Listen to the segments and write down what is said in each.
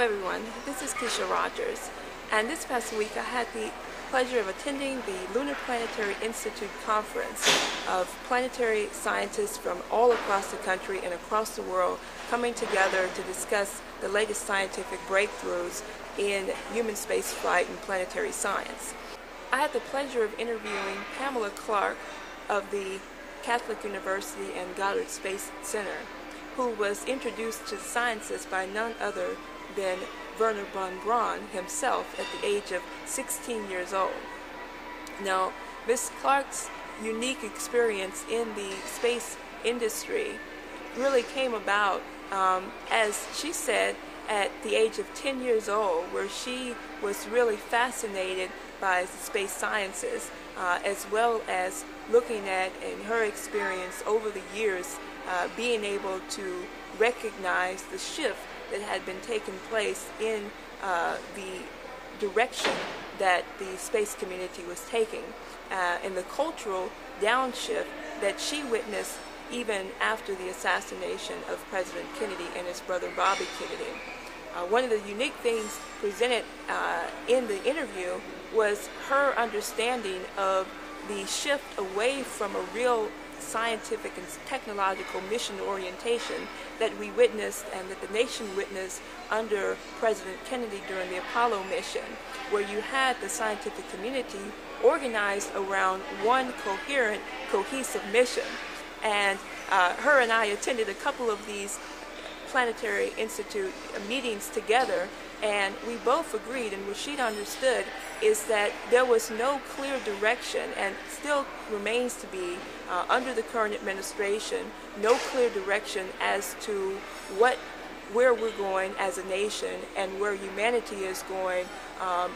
Hello everyone, this is Kesha Rogers, and this past week I had the pleasure of attending the Lunar Planetary Institute conference of planetary scientists from all across the country and across the world coming together to discuss the latest scientific breakthroughs in human space flight and planetary science. I had the pleasure of interviewing Pamela Clark of the Catholic University and Goddard Space Center, who was introduced to sciences by none other than Wernher von Braun himself at the age of 16 years old. Now, Ms. Clark's unique experience in the space industry really came about, as she said, at the age of 10 years old, where she was really fascinated by space sciences, as well as looking at, in her experience over the years, being able to recognize the shift that had been taking place in the direction that the space community was taking, and the cultural downshift that she witnessed even after the assassination of President Kennedy and his brother Bobby Kennedy. One of the unique things presented in the interview was her understanding of the shift away from a real scientific and technological mission orientation that we witnessed and that the nation witnessed under President Kennedy during the Apollo mission, where you had the scientific community organized around one coherent, cohesive mission. And her and I attended a couple of these Planetary Institute meetings together, and we both agreed, and what she understood is that there was no clear direction, and still remains to be under the current administration, no clear direction as to where we're going as a nation and where humanity is going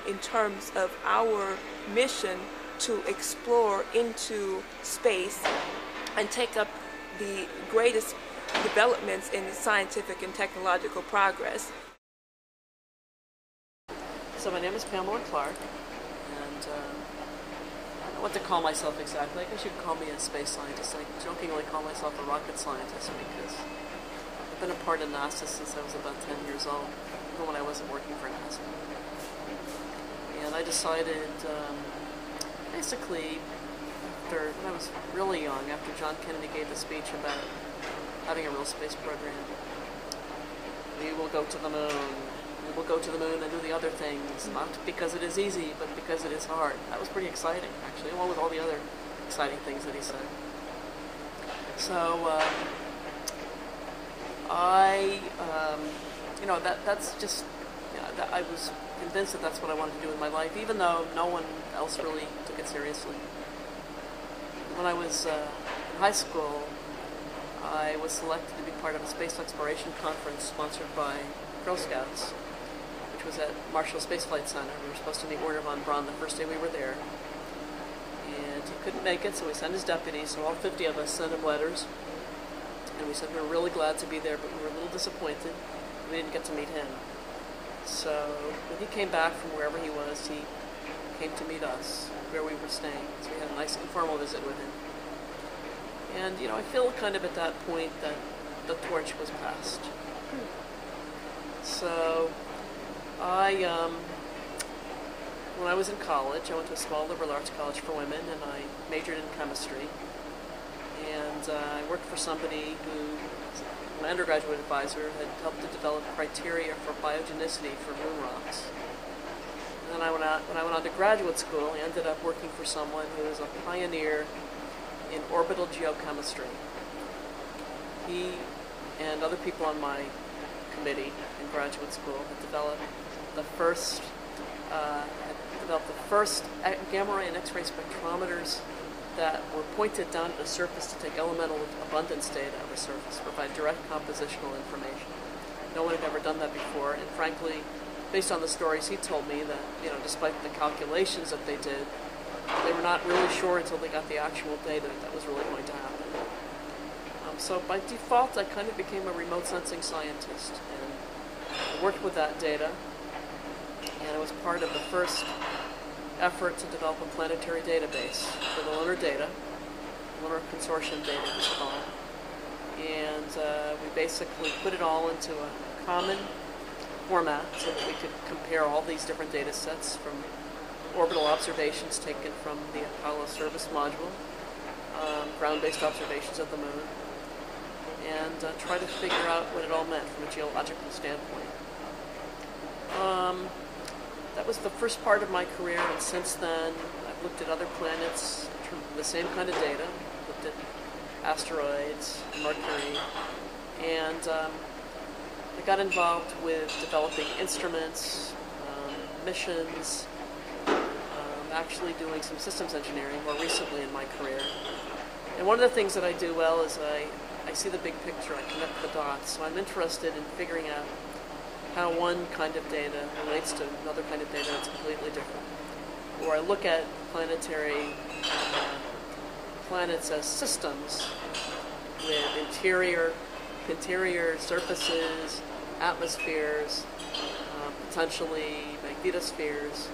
in terms of our mission to explore into space and take up the greatest developments in scientific and technological progress. So my name is Pamela Clark, and I don't know what to call myself exactly. I guess you can call me a space scientist. I jokingly call myself a rocket scientist because I've been a part of NASA since I was about 10 years old, even when I wasn't working for NASA. And I decided, basically, when I was really young, after John Kennedy gave the speech about having a real space program, we will go to the moon. We will go to the moon and do the other things, not because it is easy, but because it is hard. That was pretty exciting, actually, along with all the other exciting things that he said. So I was convinced that that's what I wanted to do with my life, even though no one else really took it seriously. When I was in high school, I was selected to be part of a space exploration conference sponsored by Girl Scouts, which was at Marshall Space Flight Center. We were supposed to meet Wernher von Braun the first day we were there, and he couldn't make it, so we sent his deputies. So all 50 of us sent him letters, and we said we were really glad to be there, but we were a little disappointed we didn't get to meet him. So when he came back from wherever he was, he came to meet us where we were staying, so we had a nice informal visit with him. And, you know, I feel kind of at that point that the torch was passed. So I, when I was in college, I went to a small liberal arts college for women, and I majored in chemistry. And I worked for somebody who, my undergraduate advisor, had helped to develop criteria for biogenicity for moon rocks. And then when I went on to graduate school, I ended up working for someone who was a pioneer in orbital geochemistry. He and other people on my committee in graduate school had developed the first gamma ray and X-ray spectrometers that were pointed down at the surface to take elemental abundance data of the surface, provide direct compositional information. No one had ever done that before, and frankly, based on the stories he told me, that despite the calculations that they did, they were not really sure until they got the actual data that was really going to happen. So by default, I kind of became a remote sensing scientist, and I worked with that data, and I was part of the first effort to develop a planetary database for the lunar data, lunar consortium data it was called, and we basically put it all into a common format so that we could compare all these different data sets from orbital observations taken from the Apollo service module, ground-based observations of the moon, and try to figure out what it all meant from a geological standpoint. That was the first part of my career, and since then I've looked at other planets, the same kind of data, looked at asteroids, Mercury, and I got involved with developing instruments, missions, actually doing some systems engineering more recently in my career. And one of the things that I do well is I see the big picture, I connect the dots, so I'm interested in figuring out how one kind of data relates to another kind of data that's completely different. Or I look at planets as systems with interior surfaces, atmospheres, potentially magnetospheres.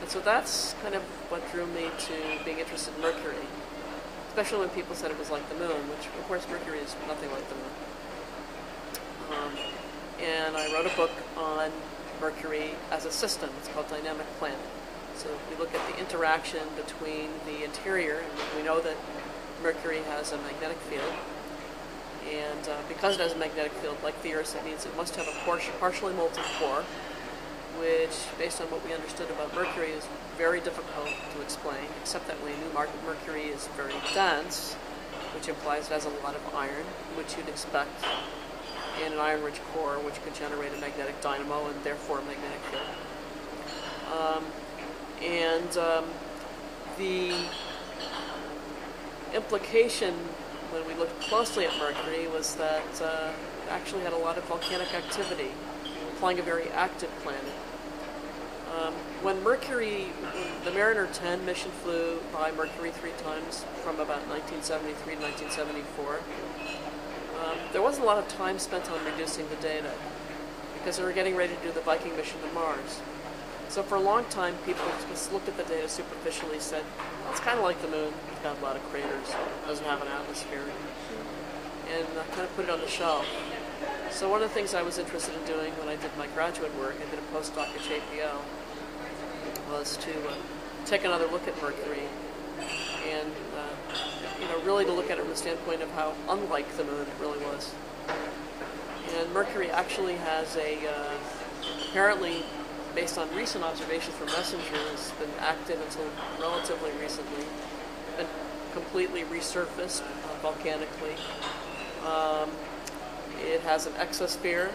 And so that's kind of what drew me to being interested in Mercury, especially when people said it was like the moon, which of course Mercury is nothing like the moon. And I wrote a book on Mercury as a system. It's called Dynamic Planet. So we look at the interaction between the interior, and we know that Mercury has a magnetic field. And because it has a magnetic field like the Earth, it means it must have a partially molten core, which, based on what we understood about Mercury, is very difficult to explain, except that we knew Mercury is very dense, which implies it has a lot of iron, which you'd expect in an iron-rich core, which could generate a magnetic dynamo and therefore a magnetic field. The implication when we looked closely at Mercury was that it actually had a lot of volcanic activity, implying a very active planet. When Mercury, the Mariner 10 mission flew by Mercury 3 times from about 1973 to 1974, there wasn't a lot of time spent on reducing the data because they were getting ready to do the Viking mission to Mars. So for a long time, people just looked at the data superficially, said, it's kind of like the moon, it's got a lot of craters, it doesn't have an atmosphere, and I kind of put it on the shelf. So one of the things I was interested in doing when I did my graduate work, I did a postdoc at JPL, was to take another look at Mercury and really to look at it from the standpoint of how unlike the moon it really was. And Mercury actually has a, apparently, based on recent observations from MESSENGER, has been active until relatively recently, been completely resurfaced volcanically. It has an exosphere,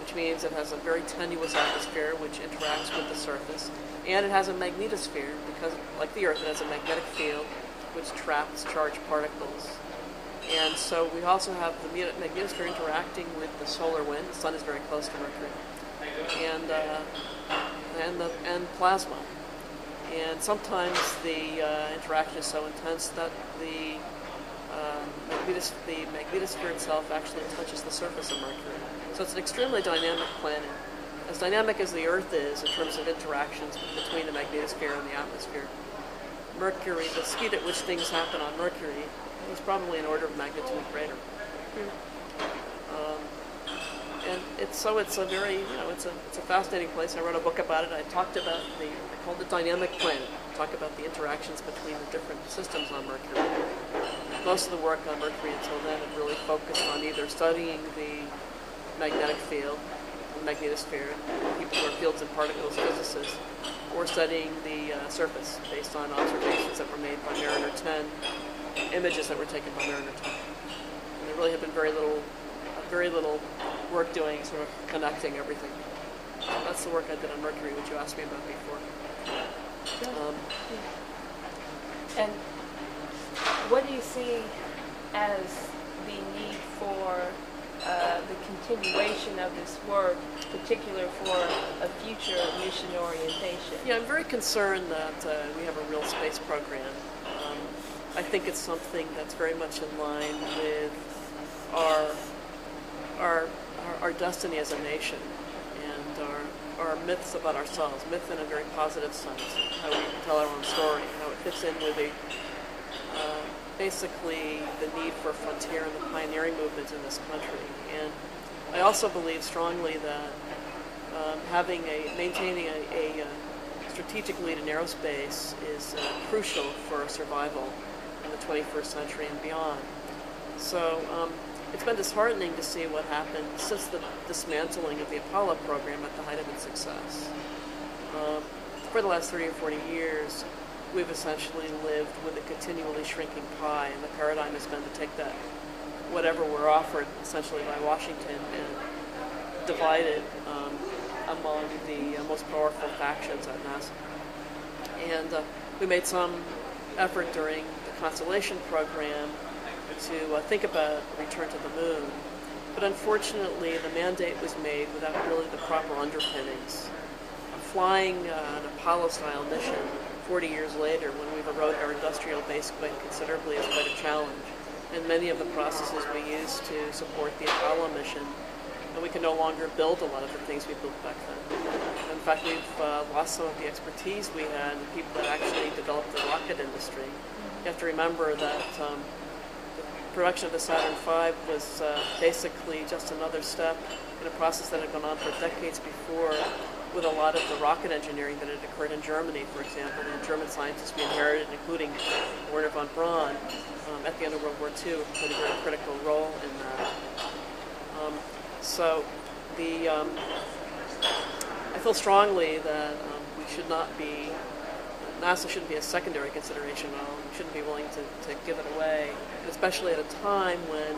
which means it has a very tenuous atmosphere which interacts with the surface, and it has a magnetosphere because, like the Earth, it has a magnetic field which traps charged particles. And so we also have the magnetosphere interacting with the solar wind. The sun is very close to Mercury, and plasma. And sometimes the interaction is so intense that the magnetosphere itself actually touches the surface of Mercury. So it's an extremely dynamic planet, as dynamic as the Earth is in terms of interactions between the magnetosphere and the atmosphere. Mercury, the speed at which things happen on Mercury, is probably an order of magnitude greater. And it's a very, it's a fascinating place. I wrote a book about it. I talked about I called it Dynamic Planet. Talk about the interactions between the different systems on Mercury. Most of the work on Mercury until then had really focused on either studying the magnetic field, the magnetosphere, people who are fields and particles physicists, or studying the surface based on observations that were made by Mariner 10, images that were taken by Mariner 10. And there really had been very little work doing sort of connecting everything. That's the work I did on Mercury, which you asked me about before. And what do you see as the need for the continuation of this work, particular for a future mission orientation? Yeah, I'm very concerned that we have a real space program. I think it's something that's very much in line with our destiny as a nation and our myths about ourselves, myth in a very positive sense, how we tell our own story, how it fits in with basically the need for frontier and the pioneering movement in this country. And I also believe strongly that having a maintaining a strategic lead in aerospace is crucial for survival in the 21st century and beyond. So it's been disheartening to see what happened since the dismantling of the Apollo program at the height of its success. For the last 30 or 40 years, we've essentially lived with a continually shrinking pie, and the paradigm has been to take that, whatever we're offered essentially by Washington, and divide it among the most powerful factions at NASA. And we made some effort during the Constellation program to think about a return to the moon. But unfortunately, the mandate was made without really the proper underpinnings. Flying an Apollo-style mission 40 years later, when we've eroded our industrial base quite considerably, is quite a challenge. And many of the processes we used to support the Apollo mission, and we can no longer build a lot of the things we built back then. In fact, we've lost some of the expertise we had, the people that actually developed the rocket industry. You have to remember that the production of the Saturn V was basically just another step in a process that had gone on for decades before, with a lot of the rocket engineering that had occurred in Germany, for example, and the German scientists we inherited, including Wernher von Braun, at the end of World War II, played a very critical role in that. So the I feel strongly that we should not be, NASA shouldn't be a secondary consideration at all. We shouldn't be willing to give it away, especially at a time when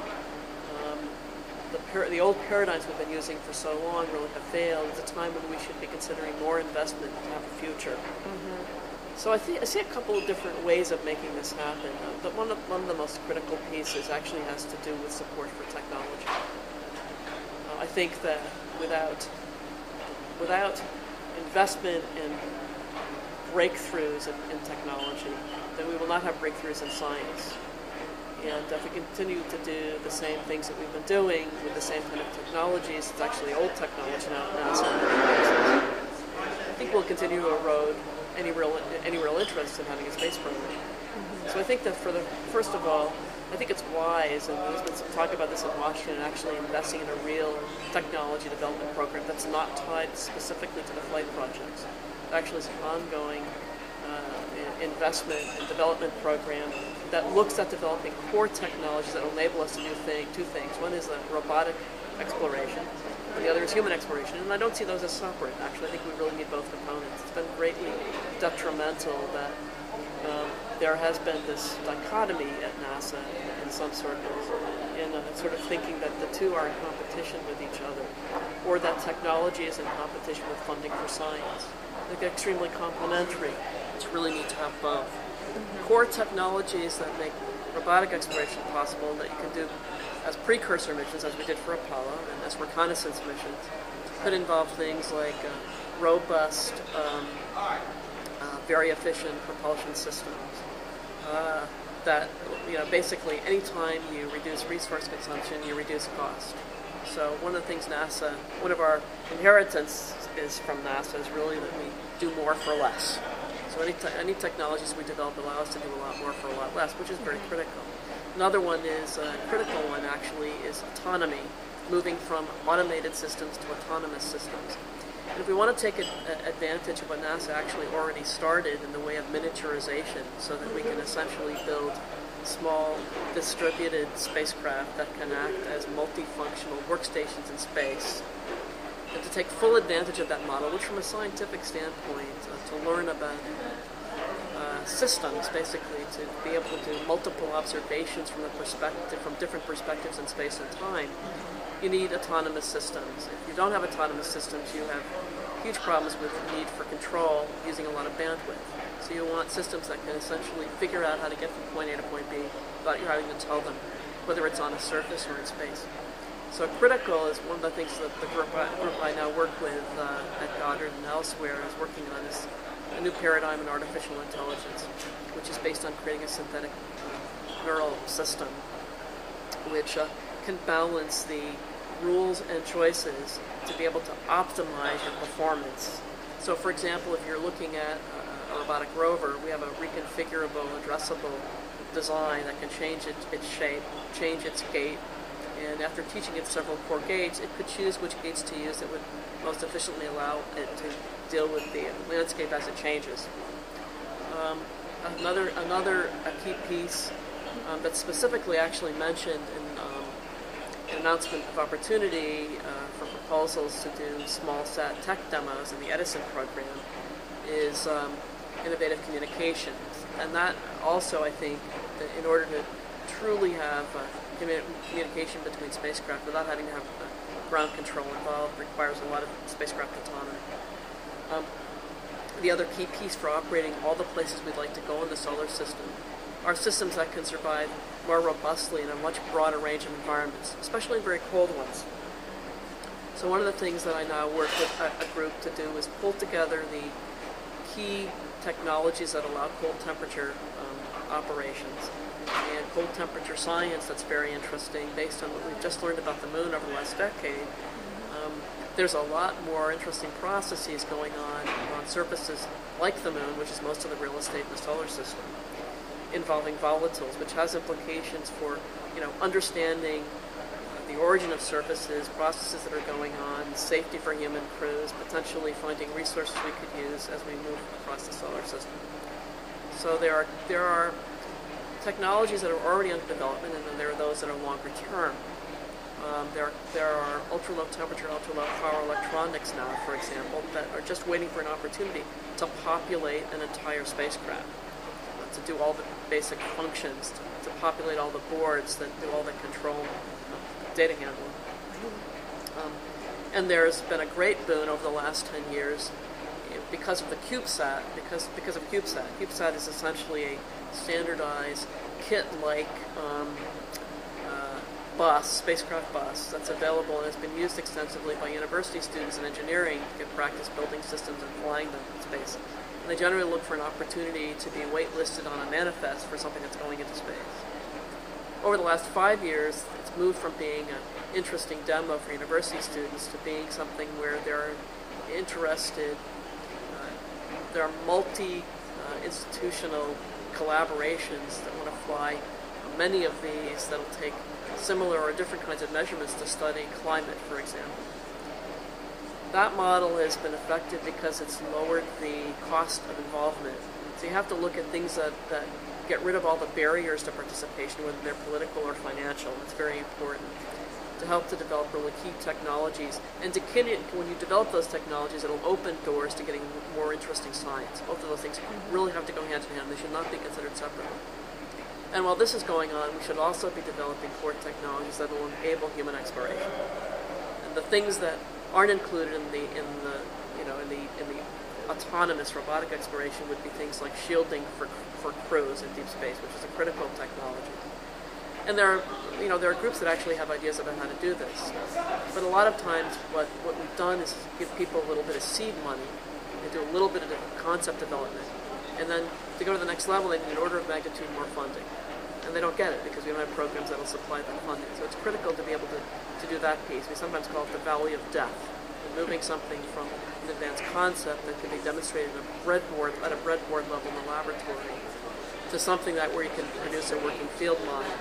the old paradigms we've been using for so long really have failed. It's a time when we should be considering more investment to have a future. Mm-hmm. So I see a couple of different ways of making this happen. But one of the most critical pieces actually has to do with support for technology. I think that without investment in breakthroughs in technology, then we will not have breakthroughs in science. And if we continue to do the same things that we've been doing with the same kind of technologies, it's actually old technology now, so I think we'll continue to erode any real interest in having a space program. So I think that for the, first of all, I think it's wise, and there's been some talk about this in Washington, actually investing in a real technology development program that's not tied specifically to the flight projects. It actually is an ongoing investment and development program that looks at developing core technologies that will enable us to do two things. One is robotic exploration, and the other is human exploration. And I don't see those as separate, actually. I think we really need both components. It's been greatly detrimental that there has been this dichotomy at NASA in some circles, in sort of thinking that the two are in competition with each other, or that technology is in competition with funding for science. They're extremely complementary. Really need to have both. Mm-hmm. Core technologies that make robotic exploration possible, and that you can do as precursor missions, as we did for Apollo, and as reconnaissance missions, could involve things like robust, very efficient propulsion systems. That, you know, basically any time you reduce resource consumption, you reduce cost. So one of the things NASA, one of our inheritance is from NASA, is really that we do more for less. So any technologies we develop allow us to do a lot more for a lot less, which is very critical. Another one is, is autonomy, moving from automated systems to autonomous systems. And if we want to take advantage of what NASA actually already started in the way of miniaturization, so that we can essentially build small distributed spacecraft that can act as multifunctional workstations in space, and to take full advantage of that model, which from a scientific standpoint, to learn about systems, basically, to be able to do multiple observations from different perspectives in space and time, you need autonomous systems. If you don't have autonomous systems, you have huge problems with the need for control using a lot of bandwidth. So you want systems that can essentially figure out how to get from point A to point B without you having to tell them, whether it's on a surface or in space. So critical is one of the things that the group I now work with at Goddard and elsewhere is working on is a new paradigm in artificial intelligence, which is based on creating a synthetic neural system, which can balance the rules and choices to be able to optimize your performance. So for example, if you're looking at a robotic rover, we have a reconfigurable, addressable design that can change its shape, change its gait, and after teaching it several core gates, it could choose which gates to use that would most efficiently allow it to deal with the landscape as it changes. Another key piece that's specifically actually mentioned in an announcement of opportunity for proposals to do small sat tech demos in the Edison program is innovative communications. And that also, I think, in order to truly have communication between spacecraft without having to have ground control involved, requires a lot of spacecraft autonomy. The other key piece for operating all the places we'd like to go in the solar system are systems that can survive more robustly in a much broader range of environments, especially very cold ones. So one of the things that I now work with a group to do is pull together the key technologies that allow cold temperature operations and cold temperature science that's very interesting based on what we've just learned about the moon over the last decade. There's a lot more interesting processes going on surfaces like the moon, which is most of the real estate in the solar system, involving volatiles, which has implications for, understanding the origin of surfaces, processes that are going on, safety for human crews, potentially finding resources we could use as we move across the solar system. So there are technologies that are already under development, and then there are those that are longer term. There are ultra-low temperature, ultra-low power electronics now, for example, that are just waiting for an opportunity to populate an entire spacecraft, to do all the basic functions, to populate all the boards, that do all the control, data handling. And there's been a great boon over the last 10 years because of the CubeSat, because of CubeSat. CubeSat is essentially a standardized kit-like spacecraft bus that's available and has been used extensively by university students in engineering to practice building systems and flying them in space. And they generally look for an opportunity to be waitlisted on a manifest for something that's going into space. Over the last 5 years, it's moved from being an interesting demo for university students to being something where they're interested, there are multi-institutional collaborations that want to fly many of these that'll take similar or different kinds of measurements to study climate, for example. That model has been effective because it's lowered the cost of involvement. So you have to look at things that get rid of all the barriers to participation, whether they're political or financial. It's very important to help to develop really key technologies. And when you develop those technologies, it'll open doors to getting more interesting science. Both of those things really have to go hand in hand. They should not be considered separately. And while this is going on, we should also be developing core technologies that will enable human exploration. And the things that aren't included in the autonomous robotic exploration would be things like shielding for crews in deep space, which is a critical technology. And there are groups that actually have ideas about how to do this. But a lot of times, what we've done is give people a little bit of seed money and do a little bit of concept development, and then to go to the next level, they need an order of magnitude more funding, and they don't get it because we don't have programs that will supply that funding. So it's critical to be able to do that piece. We sometimes call it the valley of death, moving something from an advanced concept that can be demonstrated at a breadboard level in the laboratory to something that where you can produce a working field model.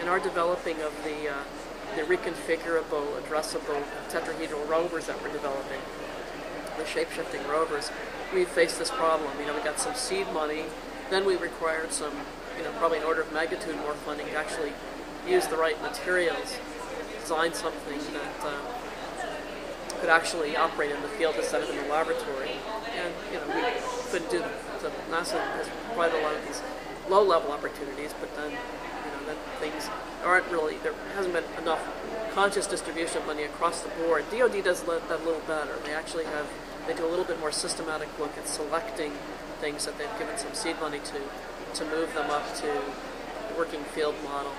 And our developing of the reconfigurable, addressable tetrahedral rovers that we're developing, the shape-shifting rovers, we faced this problem. We got some seed money, then we required some, probably an order of magnitude more funding to actually use the right materials, design something that could actually operate in the field instead of in the laboratory. And, we couldn't do that. So NASA has provided a lot of these low-level opportunities, but then, then things aren't really, there hasn't been enough conscious distribution of money across the board. DoD does that a little better. They actually have, they do a little bit more systematic look at selecting things that they've given some seed money to move them up to the working field model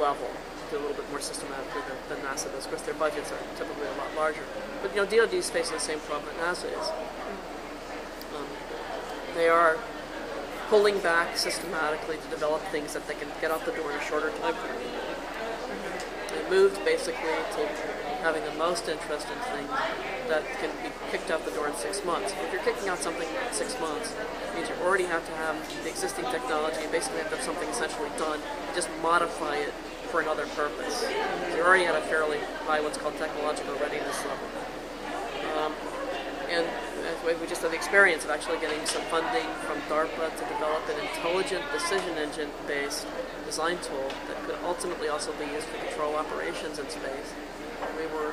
level. A little bit more systematically than NASA does. Of course, their budgets are typically a lot larger. But, DoD is facing the same problem that NASA is. They are pulling back systematically to develop things that they can get out the door in a shorter time period. They moved, basically, to having the most interest in things that can be kicked out the door in 6 months. If you're kicking out something in 6 months, it means you already have to have the existing technology and basically have to have something essentially done. You just modify it for another purpose. So you're already at a fairly high what's called technological readiness level. And we just had the experience of actually getting some funding from DARPA to develop an intelligent decision engine-based design tool that could ultimately also be used for control operations in space. And we were,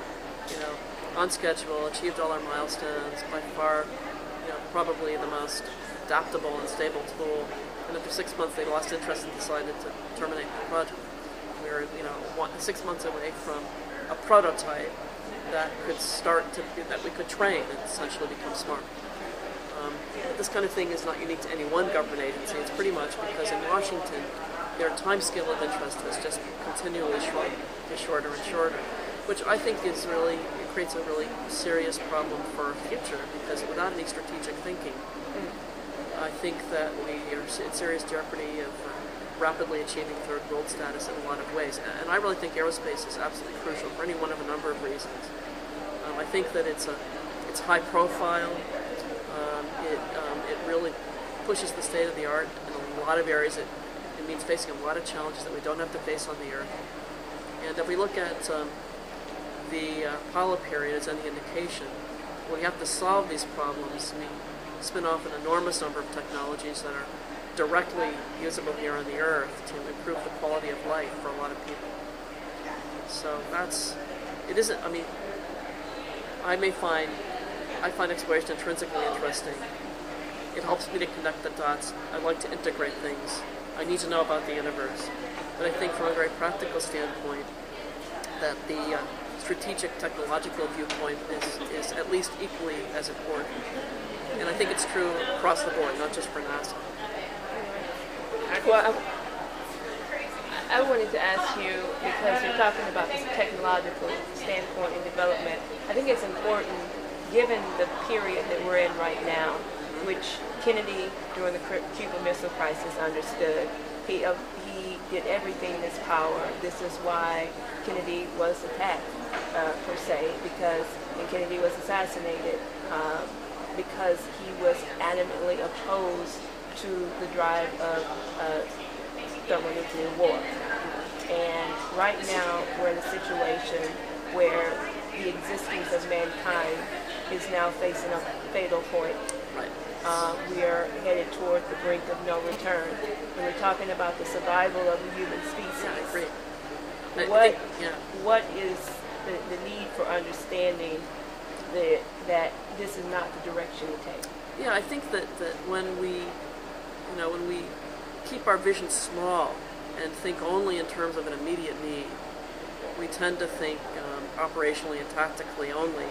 you know, on schedule, achieved all our milestones, by far, you know, probably the most adaptable and stable tool. And after 6 months, they lost interest and decided to terminate the project. We were, you know, 6 months away from a prototype that could start to, that we could train and essentially become smart. But this kind of thing is not unique to any one government agency. It's pretty much because in Washington, their time scale of interest has just continually shrunk to shorter and shorter, which I think is really, it creates a really serious problem for our future, because without any strategic thinking, I think that we are in serious jeopardy of rapidly achieving third world status in a lot of ways. And I really think aerospace is absolutely crucial for any one of a number of reasons. I think that it's high profile, it really pushes the state of the art in a lot of areas. It means facing a lot of challenges that we don't have to face on the Earth. And if we look at the Apollo period as any indication, we have to solve these problems. I mean, spin off an enormous number of technologies that are directly usable here on the Earth to improve the quality of life for a lot of people. So that's, it isn't, I mean, I find exploration intrinsically interesting. It helps me to connect the dots. I like to integrate things. I need to know about the universe. But I think from a very practical standpoint that the strategic technological viewpoint is at least equally as important. And I think it's true across the board, not just for NASA. Well, I wanted to ask you, because you're talking about this technological standpoint and development, I think it's important, given the period that we're in right now, which Kennedy, during the Cuban Missile Crisis, understood. He did everything in his power. This is why Kennedy was attacked, per se, because, and Kennedy was assassinated, because he was adamantly opposed to the drive of thermal nuclear war. And right now, we're in a situation where the existence of mankind is now facing a fatal point. We are headed toward the brink of no return. When we're talking about the survival of the human species, what is the need for understanding that this is not the direction to take? Yeah, I think that when we, you know, when we keep our vision small and think only in terms of an immediate need, we tend to think operationally and tactically only,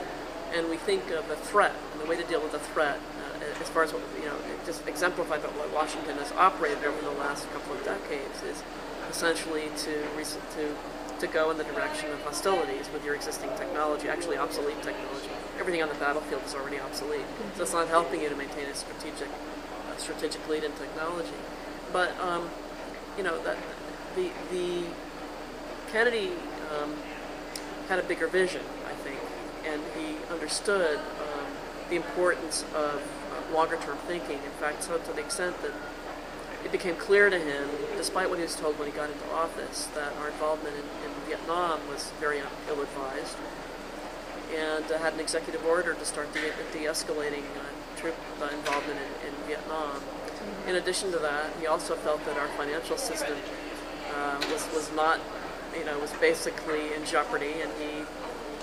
and we think of a threat and the way to deal with a threat, as far as what, you know, just exemplified by what Washington has operated over the last couple of decades, is essentially to go in the direction of hostilities with your existing technology, actually obsolete technology. Everything on the battlefield is already obsolete, so it's not helping you to maintain a strategic lead in technology. But you know, that the Kennedy had a bigger vision, I think, and he understood the importance of longer-term thinking. In fact, so to the extent that it became clear to him, despite what he was told when he got into office, that our involvement in Vietnam was very ill-advised, and had an executive order to start de-escalating troop involvement in Vietnam. In addition to that, he also felt that our financial system was not, you know, was basically in jeopardy, and he,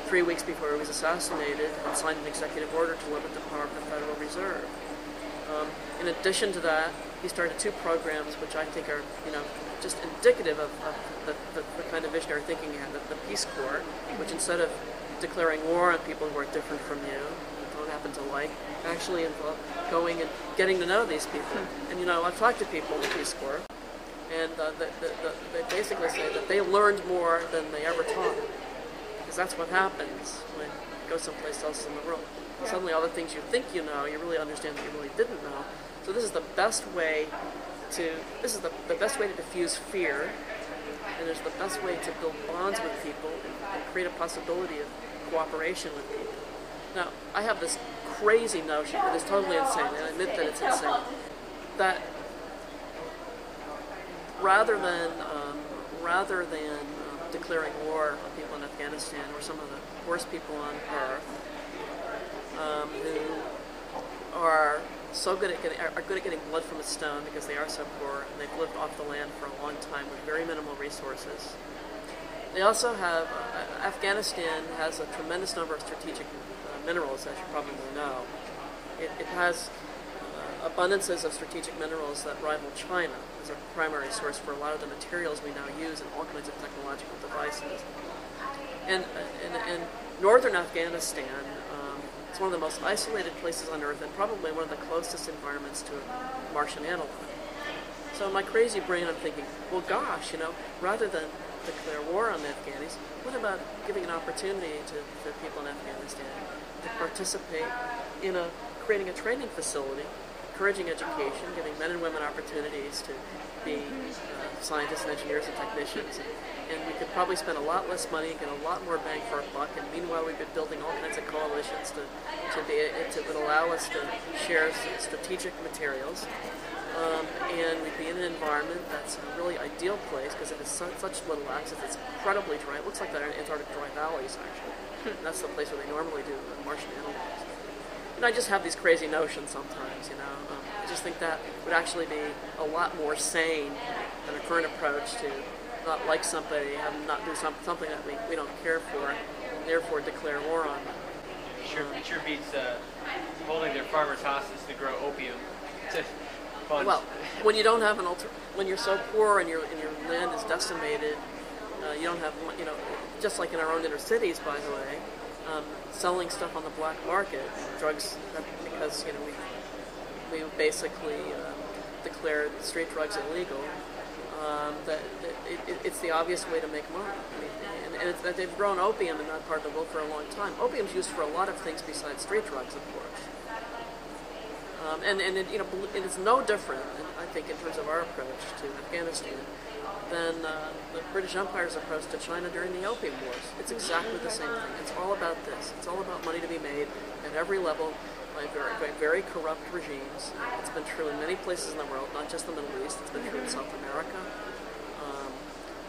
3 weeks before he was assassinated, had signed an executive order to limit the power of the Federal Reserve. In addition to that, he started two programs which I think are, you know, just indicative of the kind of visionary thinking he had, the Peace Corps, which instead of declaring war on people who are different from you, who don't happen to like, actually involved going and getting to know these people. And, you know, I've talked to people in the Peace Corps, and they basically say that they learned more than they ever taught, because that's what happens when you go someplace else in the world. Suddenly all the things you think you know, you really understand that you really didn't know. So this is the best way to, this is the best way to diffuse fear, and it's the best way to build bonds with people and create a possibility of cooperation with people. Now, I have this crazy notion, that is totally insane, and I admit that it's insane, that rather than rather than declaring war on people in Afghanistan, or some of the worst people on Earth, who are so good at getting blood from a stone because they are so poor, and they've lived off the land for a long time with very minimal resources. They also have, Afghanistan has a tremendous number of strategic minerals, as you probably know. It has abundances of strategic minerals that rival China as a primary source for a lot of the materials we now use in all kinds of technological devices. And in northern Afghanistan, it's one of the most isolated places on Earth, and probably one of the closest environments to a Martian analog. So in my crazy brain, I'm thinking, well, gosh, you know, rather than declare war on the Afghanis, what about giving an opportunity to people in Afghanistan to participate in creating a training facility, encouraging education, giving men and women opportunities to be scientists and engineers and technicians, and we could probably spend a lot less money and get a lot more bang for our buck, and meanwhile we've been building all kinds of coalitions that would allow us to share strategic materials. And we'd be in an environment that's a really ideal place because it has such little access. It's incredibly dry. It looks like the Antarctic dry valleys, actually. And that's the place where they normally do the Martian analogs. And I just have these crazy notions sometimes, you know. I just think that would actually be a lot more sane than a current approach to not like somebody, have them not do something that we don't care for, and therefore declare war on them. It sure beats holding their farmers hostage to grow opium. Well, when you don't have an when you're so poor and your land is decimated, you don't have, you know, just like in our own inner cities, by the way, selling stuff on the black market, drugs, because, you know, we basically declared street drugs illegal. It's the obvious way to make money. I mean, and they've grown opium in that part of the world for a long time. Opium's used for a lot of things besides street drugs, of course. And you know, it is no different, I think, in terms of our approach to Afghanistan than the British Empire's approach to China during the Opium Wars. It's exactly the same thing. It's all about this. It's all about money to be made at every level by very corrupt regimes. It's been true in many places in the world, not just the Middle East. It's been true in South America.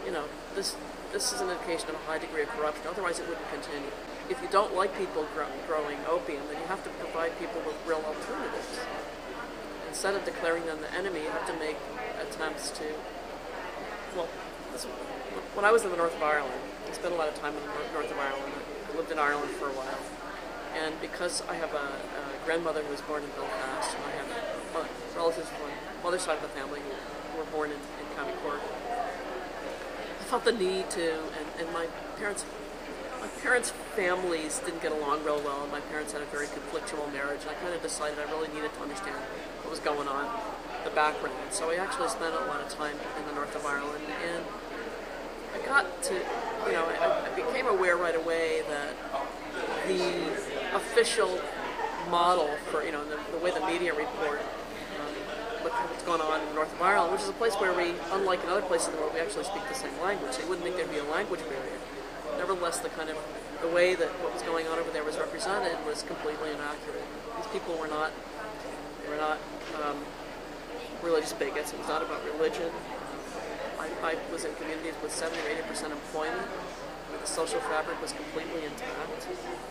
You know, this is an indication of a high degree of corruption. Otherwise, it wouldn't continue. If you don't like people growing opium, then you have to provide people with real alternatives. Instead of declaring them the enemy, you have to make attempts to... Well, when I was in the north of Ireland, I spent a lot of time in the north of Ireland. I lived in Ireland for a while. And because I have a grandmother who was born in Belfast, and I have relatives from my other side of the family who were born in County Cork, I felt the need to, and my parents' families didn't get along real well, and my parents had a very conflictual marriage, and I kind of decided I really needed to understand what was going on, the background. So I actually spent a lot of time in the north of Ireland, and I got to, you know, I became aware right away that the official model for, you know, the way the media report what's going on in the north of Ireland, which is a place where we, unlike in other places in the world, we actually speak the same language. So you wouldn't think there'd be a language barrier. Nevertheless, the way that what was going on over there was represented was completely inaccurate. These people were not religious bigots. It was not about religion. I was in communities with 70 or 80% employment, where the social fabric was completely intact.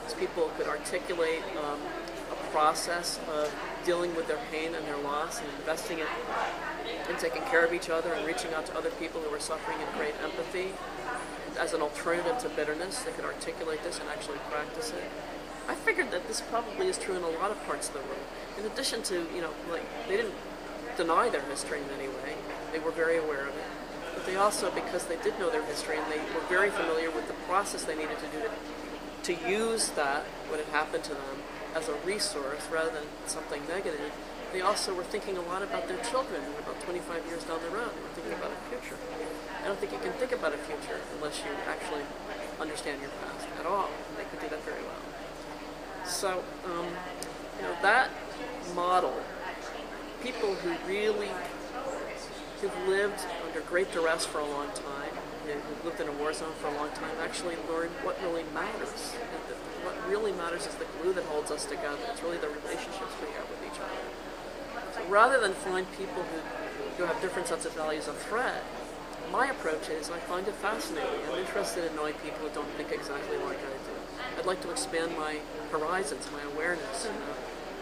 These people could articulate a process of dealing with their pain and their loss and investing it in taking care of each other and reaching out to other people who were suffering in great empathy. As an alternative to bitterness, they could articulate this and actually practice it. I figured that this probably is true in a lot of parts of the world. In addition to, you know, like, they didn't deny their history in any way. They were very aware of it. But they also, because they did know their history and they were very familiar with the process they needed to do to use that, when it happened to them, as a resource rather than something negative, they also were thinking a lot about their children about 25 years down the road. They were thinking about a future. I don't think you can think about a future unless you actually understand your past at all. They could do that very well. So, you know, that model, people who really, who've lived under great duress for a long time, who've lived in a war zone for a long time, actually learn what really matters. And what really matters is the glue that holds us together. It's really the relationships we have with each other. So rather than find people who have different sets of values a threat, my approach is I find it fascinating. I'm interested in knowing people who don't think exactly like I do. I'd like to expand my horizons, my awareness,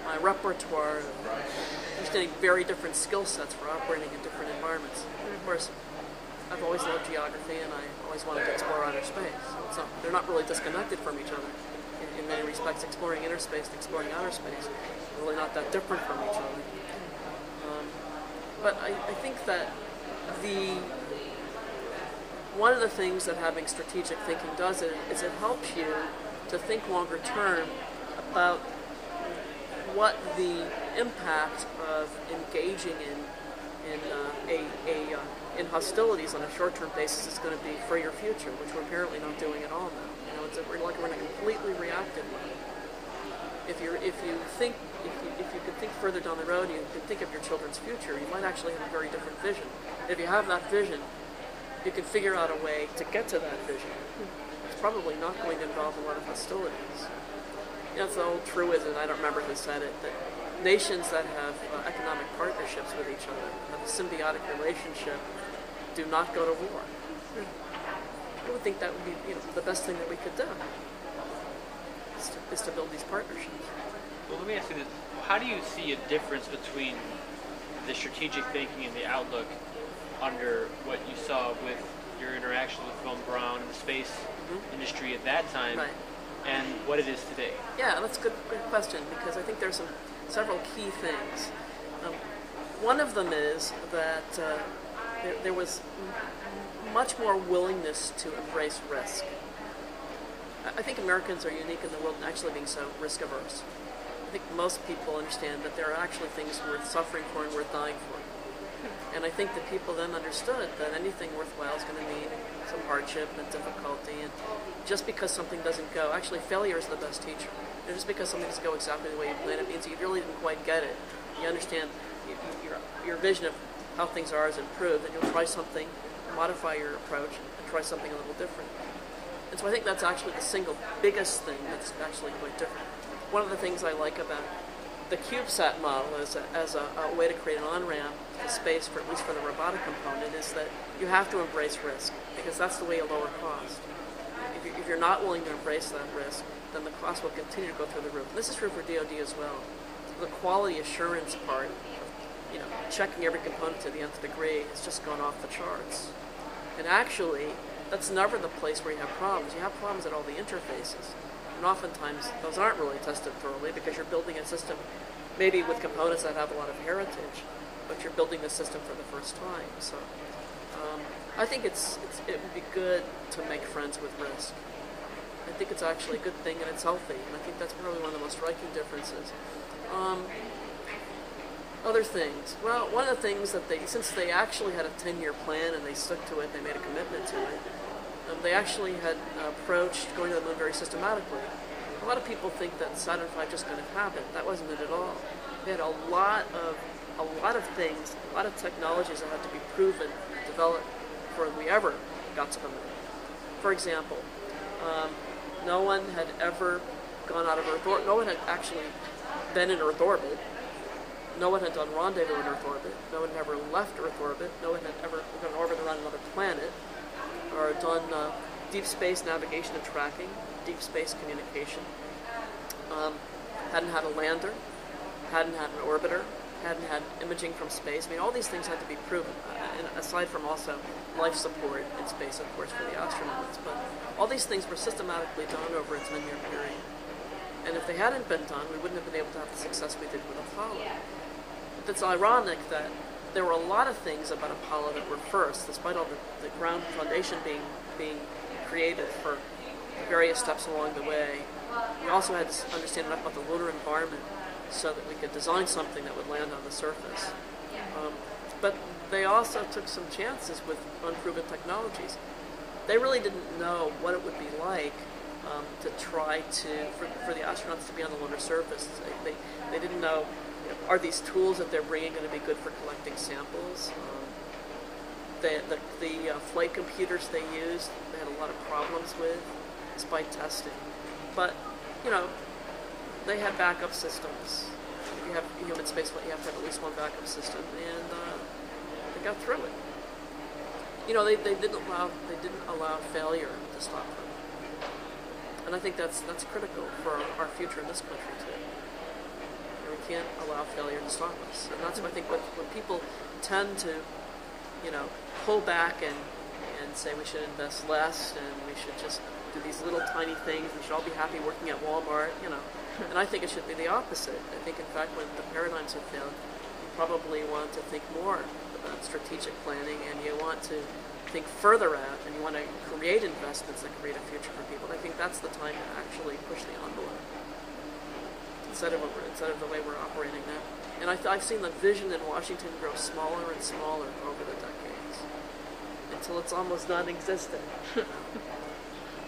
my repertoire of understanding very different skill sets for operating in different environments. And of course, I've always loved geography and I always wanted to explore outer space. So they're not really disconnected from each other. In many respects, exploring inner space and exploring outer space are really not that different from each other. But I think that one of the things that having strategic thinking does is it helps you to think longer term about what the impact of engaging in hostilities on a short-term basis is going to be for your future, which we're apparently not doing at all now. You know, we're like we're in a completely reactive mode. If you could think further down the road, you could think of your children's future. You might actually have a very different vision. And if you have that vision, you can figure out a way to get to that vision. It's probably not going to involve a lot of hostilities. You know, it's the old truism, I don't remember who said it, that nations that have economic partnerships with each other, have a symbiotic relationship, do not go to war. I would think that would be the best thing that we could do, is to build these partnerships. Well, let me ask you this. How do you see a difference between the strategic thinking and the outlook under what you saw with your interaction with von Braun and the space industry at that time, right, and what it is today? Yeah, that's a good question, because I think there's several key things. One of them is that there was much more willingness to embrace risk. I think Americans are unique in the world in actually being so risk-averse. I think most people understand that there are actually things worth suffering for and worth dying for. And I think that people then understood that anything worthwhile is going to mean some hardship and difficulty. And just because something doesn't go, actually failure is the best teacher. And just because something doesn't go exactly the way you planned, it means you really didn't quite get it. You understand your vision of how things are is improved, and you'll try something, modify your approach, and try something a little different. And so I think that's actually the single biggest thing that's actually quite different. One of the things I like about the CubeSat model as a way to create an on-ramp to space, for at least for the robotic component, is that you have to embrace risk, because that's the way you lower cost. If you're not willing to embrace that risk, then the cost will continue to go through the roof. And this is true for DoD as well. The quality assurance part, checking every component to the nth degree, has just gone off the charts. And actually, that's never the place where you have problems. You have problems at all the interfaces. And oftentimes, those aren't really tested thoroughly, because you're building a system maybe with components that have a lot of heritage, but you're building the system for the first time. So I think it would be good to make friends with risk. I think it's actually a good thing, and it's healthy. And I think that's probably one of the most striking differences. Other things. Well, one of the things that since they actually had a 10-year plan and they stuck to it, they made a commitment to it, they actually had approached going to the moon very systematically. A lot of people think that Saturn V just kind of happened. That wasn't it at all. They had a lot of things, a lot of technologies that had to be proven, developed before we ever got to the moon. For example, no one had ever gone out of Earth orbit. No one had actually been in Earth orbit. No one had done rendezvous in Earth orbit. No one had ever left Earth orbit. No one had ever done orbit around another planet, or done deep space navigation and tracking, deep space communication. Hadn't had a lander, hadn't had an orbiter, hadn't had imaging from space. I mean, all these things had to be proven, and aside from also life support in space, of course, for the astronauts. But all these things were systematically done over a 10-year period. And if they hadn't been done, we wouldn't have been able to have the success we did with Apollo. But it's ironic that there were a lot of things about Apollo that were first, despite all the ground foundation being created for various steps along the way. We also had to understand enough about the lunar environment so that we could design something that would land on the surface. But they also took some chances with unproven technologies. They really didn't know what it would be like to try to, for the astronauts to be on the lunar surface. They didn't know, are these tools that they're bringing going to be good for collecting samples? The flight computers they used, they had a lot of problems with, despite testing. But, they had backup systems. If you have human spaceflight, you have to have at least one backup system, and they got through it. you know, they didn't allow failure to stop them. And I think that's critical for our future in this country too. And we can't allow failure to stop us. And that's what I think when people tend to, you know, pull back and say we should invest less and we should just do these little tiny things, we should all be happy working at Walmart, you know. And I think it should be the opposite. I think in fact when the paradigms have failed, you probably want to think more about strategic planning and you want to think further out and you want to create investments that create a future for people. And I think that's the time to actually push the envelope instead of the way we're operating now. And I've seen the vision in Washington grow smaller and smaller over the decades until it's almost non-existent.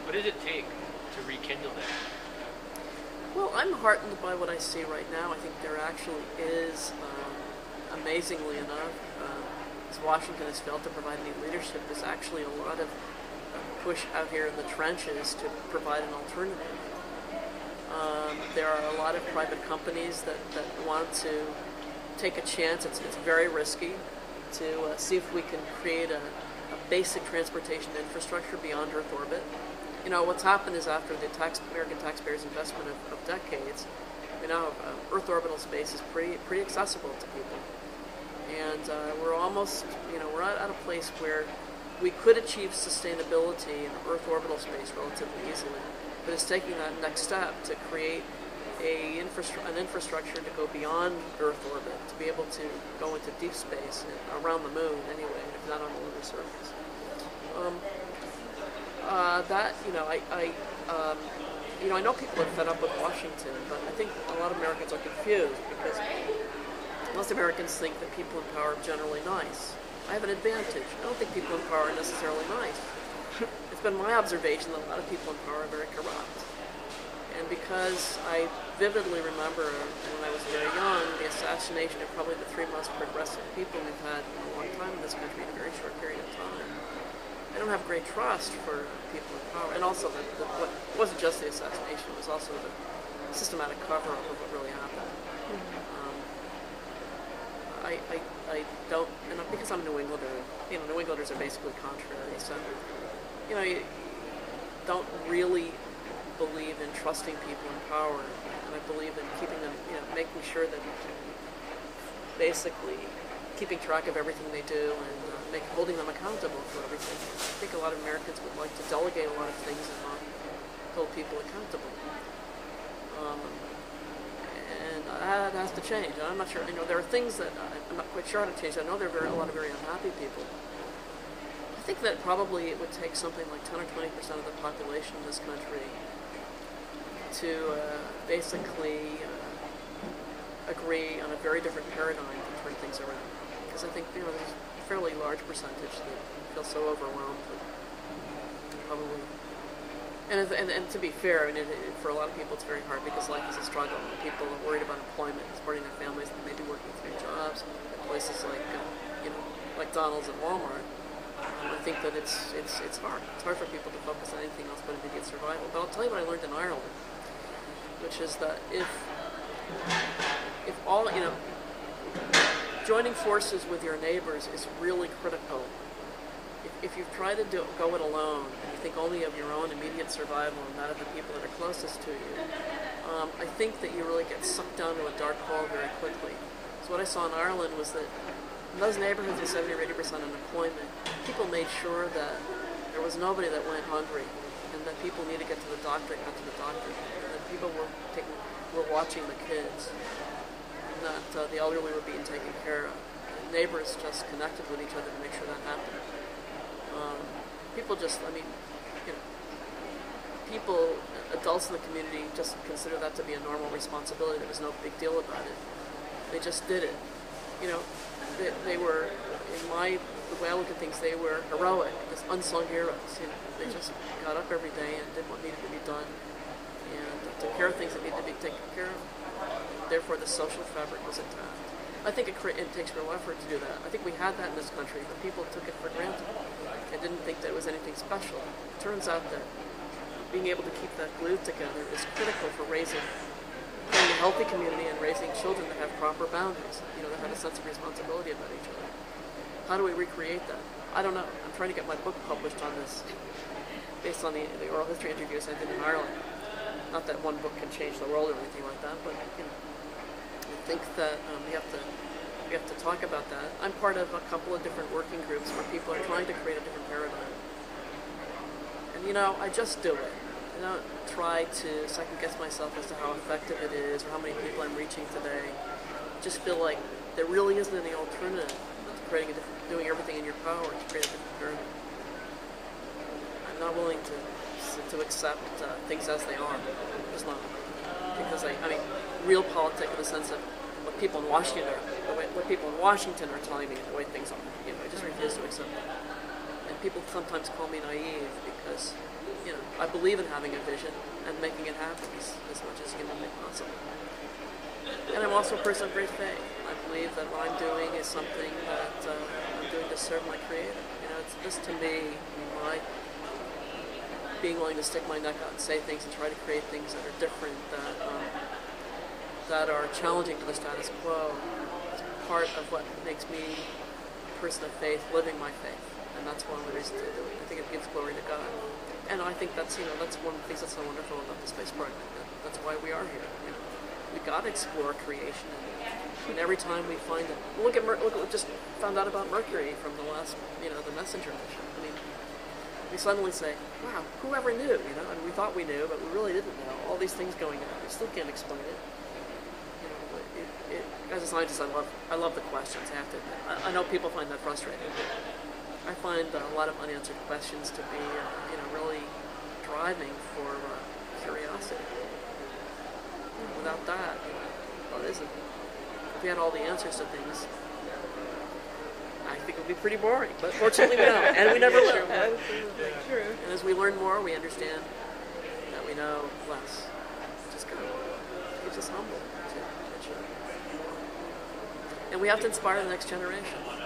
What does it take to rekindle that? Well, I'm heartened by what I see right now. I think there actually is, amazingly enough, as Washington has failed to provide any leadership, there's actually a lot of push out here in the trenches to provide an alternative. There are a lot of private companies that want to take a chance. It's very risky to see if we can create a basic transportation infrastructure beyond Earth orbit. You know, what's happened is after the American taxpayers' investment of decades, we now have, Earth orbital space is pretty accessible to people. And we're almost, you know, we're at a place where we could achieve sustainability in Earth orbital space relatively easily. But it's taking that next step to create an infrastructure to go beyond Earth orbit, to be able to go into deep space, around the moon anyway, if not on the lunar surface. I know people are fed up with Washington, but I think a lot of Americans are confused because most Americans think that people in power are generally nice. I have an advantage. I don't think people in power are necessarily nice. It's been my observation that a lot of people in power are very corrupt. And because I vividly remember when I was very young, the assassination of probably the three most progressive people we've had in a long time in this country in a very short period of time. I don't have great trust for people in power. And also, what wasn't just the assassination, it was also the systematic cover-up of what really happened. I don't, and because I'm a New Englander, you know, New Englanders are basically contrary, so, you know, you don't really believe in trusting people in power, and I believe in keeping them, you know, making sure that basically keeping track of everything they do and holding them accountable for everything. I think a lot of Americans would like to delegate a lot of things and not hold people accountable. And that has to change. And I'm not sure, you know, there are things that I'm not quite sure how to change. I know there are a lot of very unhappy people. I think that probably it would take something like 10 or 20% of the population in this country to basically agree on a very different paradigm to turn things around. Because I think, you know, there's a fairly large percentage that feel so overwhelmed that probably. And to be fair, I mean, for a lot of people it's very hard because life is a struggle. People are worried about employment, supporting their families, and they do work with three jobs at places like, you know, McDonald's and Walmart. I think that it's hard. It's hard for people to focus on anything else but immediate survival. But I'll tell you what I learned in Ireland, which is that if all, you know, joining forces with your neighbors is really critical. If you've tried to go it alone, and you think only of your own immediate survival and not of the people that are closest to you, I think that you really get sucked down to a dark hole very quickly. So what I saw in Ireland was that in those neighborhoods with 70 or 80% unemployment, people made sure that there was nobody that went hungry, and that people needed to get to the doctor, and got to the doctor, and that people were watching the kids, and that the elderly were being taken care of. And neighbors just connected with each other to make sure that happened. People just, I mean, you know, people, adults in the community just consider that to be a normal responsibility. There was no big deal about it. They just did it. You know, they were, the way I look at things, they were heroic, just unsung heroes. You know, they just got up every day and did what needed to be done and took care of things that needed to be taken care of. Therefore, the social fabric was intact. I think it takes real effort to do that. I think we had that in this country, but people took it for granted. They didn't think that it was anything special. It turns out that being able to keep that glue together is critical for creating a healthy community and raising children that have proper boundaries, you know, that have a sense of responsibility about each other. How do we recreate that? I don't know. I'm trying to get my book published on this, based on the oral history interviews I did in Ireland. Not that one book can change the world or anything like that, but you know, I think that we have to talk about that. I'm part of a couple of different working groups where people are trying to create a different paradigm. And you know, I just do it. I don't try to second guess myself as to how effective it is or how many people I'm reaching today. Just feel like there really isn't any alternative to creating a different, doing everything in your power to create a different pyramid. I'm not willing to accept things as they are. Just not because I mean, real politics in the sense of what people in Washington are, what people in Washington are telling me the way things are. You know, I just refuse to accept that. And people sometimes call me naive because you know I believe in having a vision and making it happen as much as humanly possible. And I'm also a person of great faith. I believe that what I'm doing is something that I'm doing to serve my Creator. You know, it's just to me, my being willing to stick my neck out and say things and try to create things that are different, that are challenging to the status quo, is part of what makes me a person of faith, living my faith. And that's one of the reasons I do it. I think it gives glory to God. And I think that's, you know, that's one of the things that's so wonderful about the space program. That's why we are here. You know? We gotta explore creation, and every time we find it, look at we just found out about Mercury from the last, you know, the MESSENGER mission. I mean, we suddenly say, wow, whoever knew, you know? And we thought we knew, but we really didn't know. All these things going on, we still can't explain it. You know, as a scientist, I love the questions. I have to admit, I know people find that frustrating. I find a lot of unanswered questions to be, you know, really driving for curiosity. Without that, what is it? If we had all the answers to things, I think it would be pretty boring. But fortunately, we don't, and we never learn. True. And as we learn more, we understand that we know less. It just kind of keeps us humble. And we have to inspire the next generation.